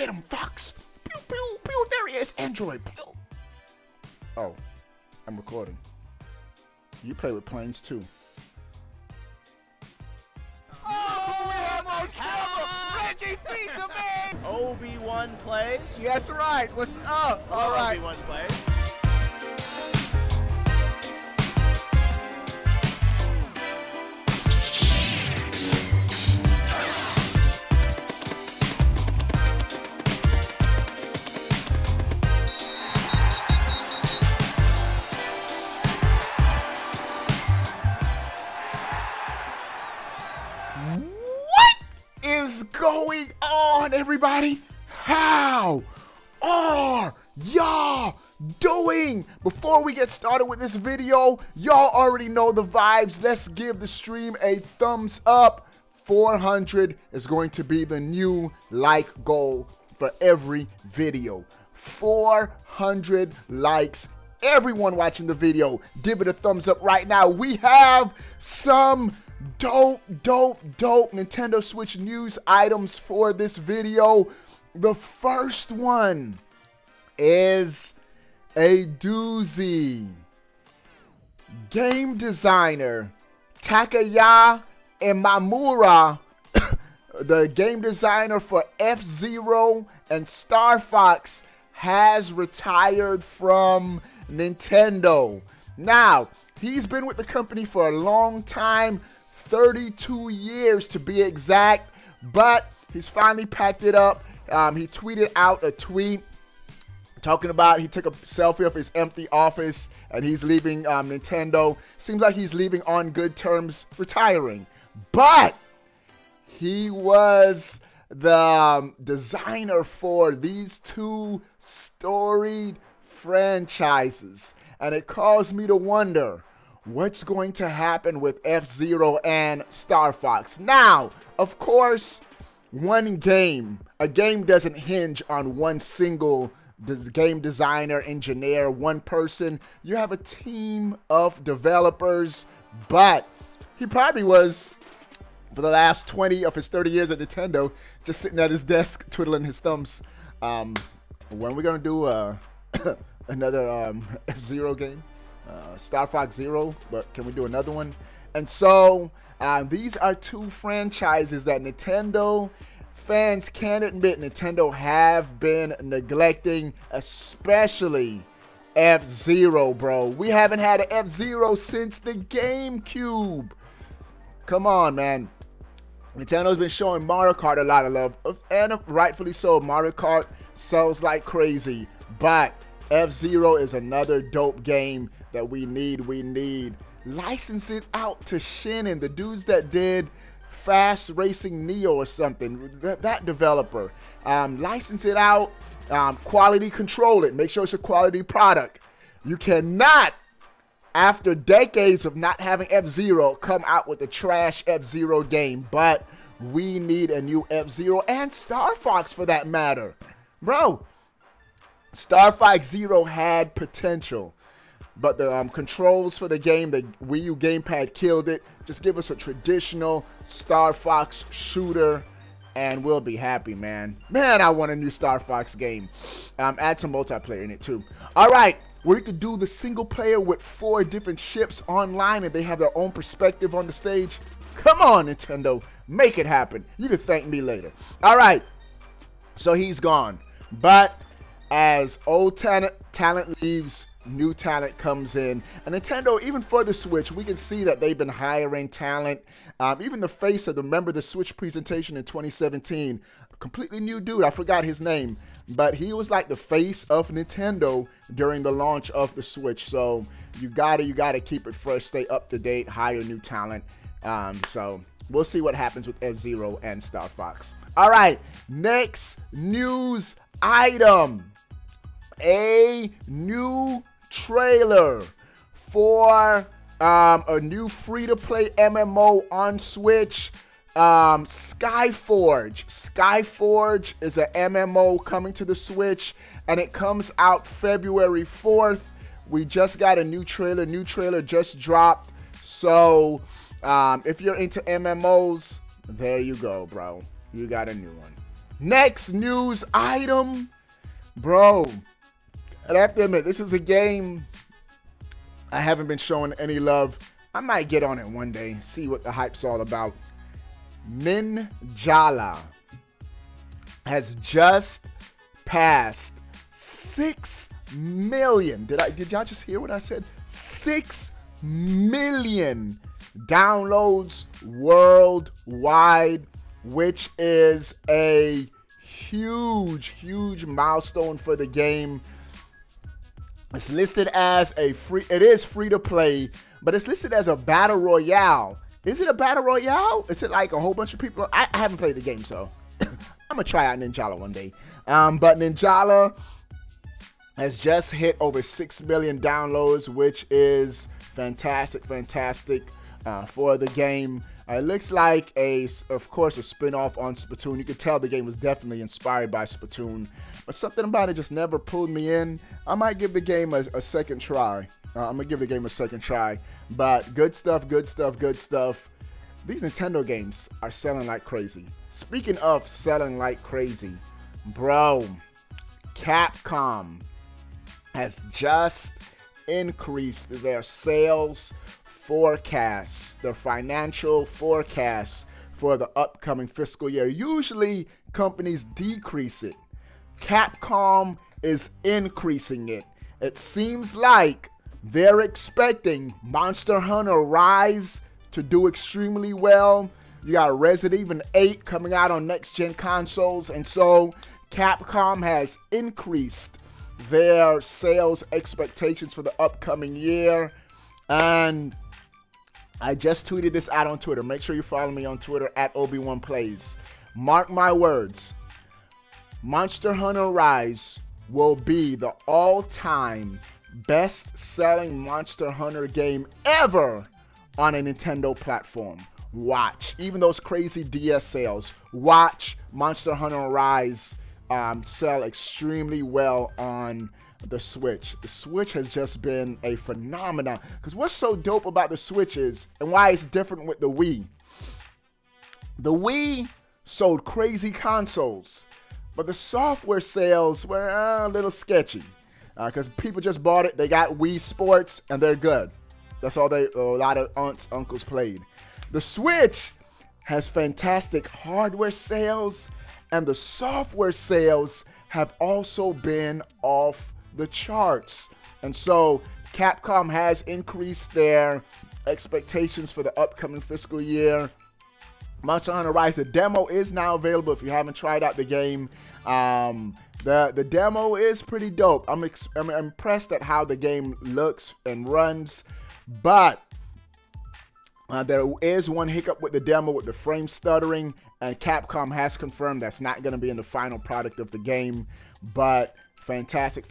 Get him, Fox! Pew, pew, pew, there he is, Android! Pew. Oh, I'm recording. You play with planes too. Oh, we have on camera! Reggie Fils, man! OB1 plays? Yes, right. What's up? All right. OB1 plays. Everybody, how are y'all doing? Before we get started with this video, y'all already know the vibes. Let's give the stream a thumbs up. 400 is going to be the new like goal for every video. 400 likes. Everyone watching the video, give it a thumbs up right now. We have some dope Nintendo Switch news items for this video. The first one is a doozy. Game designer Takaya Imamura, the game designer for F-Zero and Star Fox, has retired from Nintendo. Now, he's been with the company for a long time, 32 years to be exact, but he's finally packed it up. He tweeted out a tweet talking about he took a selfie of his empty office and he's leaving Nintendo. Seems like he's leaving on good terms, retiring. But he was the designer for these two storied franchises, and it caused me to wonder what's going to happen with F-Zero and Star Fox. Now, of course, one game, a game doesn't hinge on one single game designer, engineer, one person. You have a team of developers, but he probably was, for the last 20 of his 30 years at Nintendo, just sitting at his desk, twiddling his thumbs. When are we going to do another F-Zero game? Star Fox Zero, but can we do another one? And so these are two franchises that Nintendo fans can admit Nintendo have been neglecting, especially F-Zero, bro. We haven't had an F-Zero since the GameCube. Come on, man. Nintendo's been showing Mario Kart a lot of love, and rightfully so. Mario Kart sells like crazy, but F-Zero is another dope game that we need. License it out to Shannon, the dudes that did Fast Racing Neo or something, that developer. License it out, quality control it, make sure it's a quality product. You cannot, after decades of not having F-Zero, come out with a trash F-Zero game. But we need a new F-Zero, and Star Fox for that matter. Bro, Star Fox Zero had potential, but the controls for the game, the Wii U gamepad killed it. Just give us a traditional Star Fox shooter and we'll be happy, man. Man, I want a new Star Fox game. Add some multiplayer in it too. All right, we could do the single player with 4 different ships online and they have their own perspective on the stage. Come on, Nintendo, make it happen. You can thank me later. All right, so he's gone, but as old talent leaves, new talent comes in. And Nintendo, even for the Switch, we can see that they've been hiring talent. Even the face of the remember the Switch presentation in 2017, a completely new dude, I forgot his name, but he was like the face of Nintendo during the launch of the Switch. So you gotta keep it fresh, stay up to date, hire new talent. So we'll see what happens with F-Zero and Star Fox. All right, next news item, a new trailer for a new free-to-play MMO on Switch, Skyforge. Skyforge is an MMO coming to the Switch, and it comes out February 4th. We just got a new trailer just dropped. So if you're into MMOs, there you go, bro. You got a new one. Next news item, bro. And I have to admit, this is a game I haven't been showing any love. I might get on it one day, see what the hype's all about. Ninjala has just passed 6 million. Did y'all just hear what I said? 6 million downloads worldwide, which is a huge milestone for the game. It's listed as a free to play, but it's listed as a battle royale. Is it a battle royale? Is it like a whole bunch of people? I haven't played the game, so I'm gonna try out Ninjala one day. But Ninjala has just hit over 6 million downloads, which is fantastic for the game. It looks like, of course, a spin-off on Splatoon. You could tell the game was definitely inspired by Splatoon, but something about it just never pulled me in. I might give the game a second try. I'm gonna give the game a second try, but good stuff. These Nintendo games are selling like crazy. Speaking of selling like crazy, bro, Capcom has just increased their sales forecasts, the financial forecasts for the upcoming fiscal year. Usually companies decrease it. Capcom is increasing it. It seems like they're expecting Monster Hunter Rise to do extremely well. You got Resident Evil 8 coming out on next-gen consoles, and so Capcom has increased their sales expectations for the upcoming year. And I just tweeted this out on Twitter. Make sure you follow me on Twitter at OBE1plays. Mark my words. Monster Hunter Rise will be the all-time best-selling Monster Hunter game ever on a Nintendo platform. Watch. Even those crazy DS sales. Watch Monster Hunter Rise sell extremely well on the Switch. The Switch has just been a phenomenon, because what's so dope about the Switch is, and why it's different with the Wii. The Wii sold crazy consoles, but the software sales were a little sketchy, because people just bought it, they got Wii Sports, and they're good. That's all a lot of aunts, uncles played. The Switch has fantastic hardware sales, and the software sales have also been off the charts. And so Capcom has increased their expectations for the upcoming fiscal year. Monster Hunter Rise, the demo is now available if you haven't tried out the game. The demo is pretty dope. I'm impressed at how the game looks and runs, but there is one hiccup with the demo with the frame stuttering, and Capcom has confirmed that's not going to be in the final product of the game. But fantastic.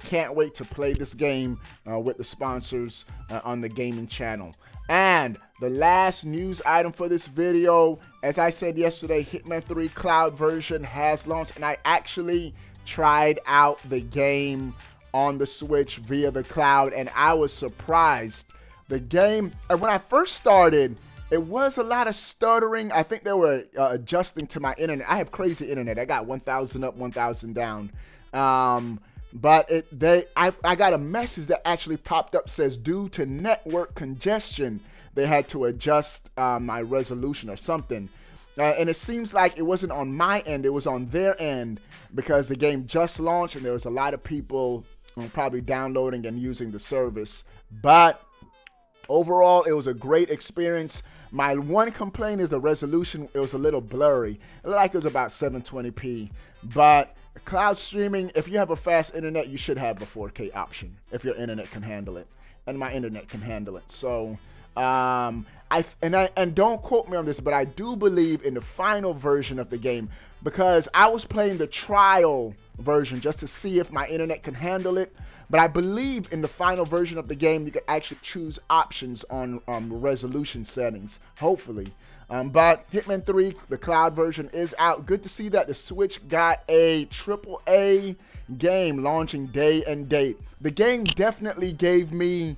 Can't wait to play this game with the sponsors on the gaming channel. And the last news item for this video, as I said yesterday, Hitman 3 Cloud version has launched, and I actually tried out the game on the Switch via the cloud, and I was surprised. The game, when I first started, it was a lot of stuttering. I think they were adjusting to my internet. I have crazy internet. I got 1,000 up, 1,000 down. But I got a message that actually popped up, says due to network congestion, they had to adjust my resolution or something. And it seems like it wasn't on my end, it was on their end, because the game just launched and there was a lot of people probably downloading and using the service. But overall, it was a great experience. My one complaint is the resolution. It was a little blurry. It looked like it was about 720p. But cloud streaming, if you have a fast internet, you should have the 4K option if your internet can handle it. And my internet can handle it. So, and don't quote me on this, but I do believe in the final version of the game, because I was playing the trial version just to see if my internet can handle it. But I believe in the final version of the game, you can actually choose options on resolution settings, hopefully. But Hitman 3, the cloud version, is out. Good to see that the Switch got a AAA game launching day and date. The game definitely gave me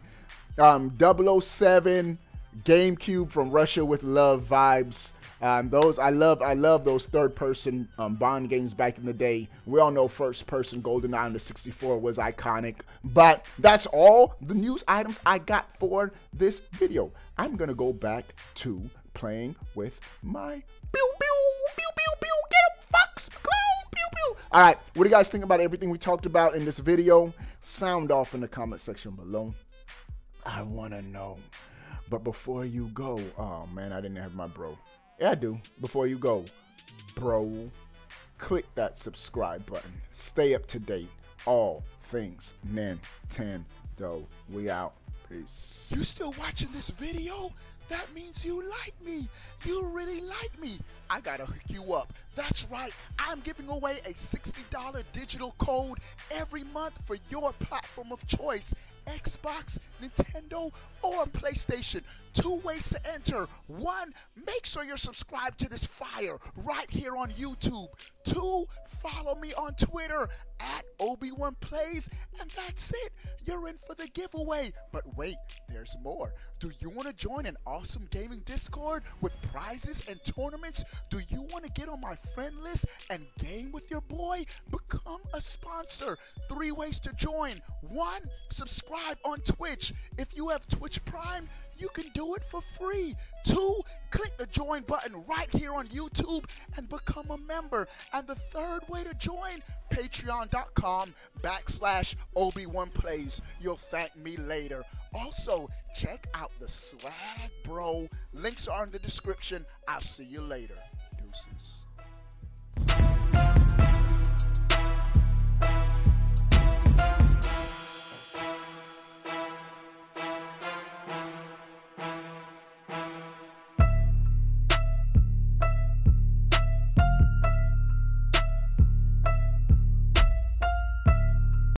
007 GameCube from Russia with Love vibes. Those I love those third-person Bond games back in the day. We all know first-person GoldenEye on the 64 was iconic. But that's all the news items I got for this video. I'm gonna go back to playing with my pew pew pew pew pew. Get a fox, go pew pew. All right, what do you guys think about everything we talked about in this video? Sound off in the comment section below. I wanna know. But before you go, oh man, I didn't have my bro. Yeah, I do. Before you go, bro, click that subscribe button. Stay up to date. All things Nintendo. We out. Peace. You still watching this video? That means you like me. You really like me. I gotta hook you up. That's right. I'm giving away a $60 digital code every month for your platform of choice. Xbox, Nintendo, or PlayStation. 2 ways to enter. 1, make sure you're subscribed to this fire right here on YouTube. 2, follow me on Twitter at OBE1plays, and that's it. You're in for the giveaway. But wait, there's more. Do you want to join an awesome gaming Discord with prizes and tournaments? Do you want to get on my friend list and game with your boy? Become a sponsor. 3 ways to join. 1, subscribe on Twitch. If you have Twitch Prime, you can do it for free. 2, click the join button right here on YouTube and become a member. And the 3rd way to join, patreon.com/OBE1plays. You'll thank me later. Also, check out the swag, bro. Links are in the description. I'll see you later. Deuces.